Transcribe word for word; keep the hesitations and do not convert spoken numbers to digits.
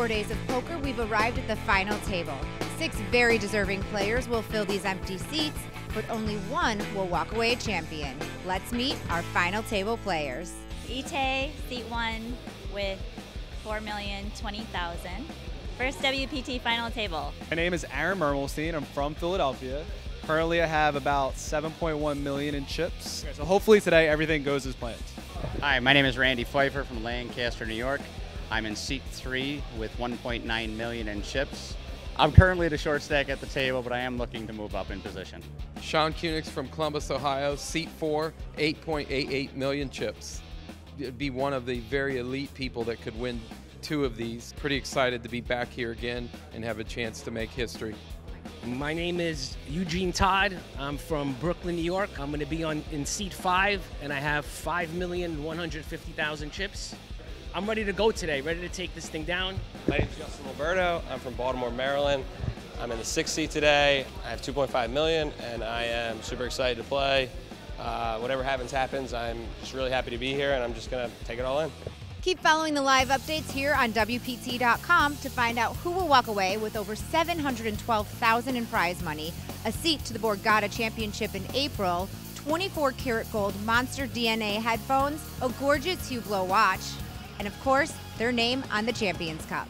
four days of poker, we've arrived at the final table. Six very deserving players will fill these empty seats, but only one will walk away a champion. Let's meet our final table players. Ite, seat one with four million twenty thousand. First W P T final table. My name is Aaron Mermelstein. I'm from Philadelphia. Currently I have about seven point one million in chips. Okay, so hopefully today everything goes as planned. Hi, my name is Randy Pfeiffer from Lancaster, New York. I'm in seat three with one point nine million in chips. I'm currently the short stack at the table, but I am looking to move up in position. Shawn Cunix from Columbus, Ohio, seat four, eight point eight eight million chips. It'd be one of the very elite people that could win two of these. Pretty excited to be back here again and have a chance to make history. My name is Eugene Todd. I'm from Brooklyn, New York. I'm going to be on in seat five, and I have five million one hundred fifty thousand chips. I'm ready to go today, ready to take this thing down. My name's Justin Liberto. I'm from Baltimore, Maryland. I'm in the sixth seat today. I have two point five million, and I am super excited to play. Uh, whatever happens, happens. I'm just really happy to be here, and I'm just going to take it all in. Keep following the live updates here on W P T dot com to find out who will walk away with over seven hundred twelve thousand dollars in prize money, a seat to the Borgata Championship in April, twenty-four karat gold Monster D N A headphones, a gorgeous Hublot watch, and of course, their name on the Champions Cup.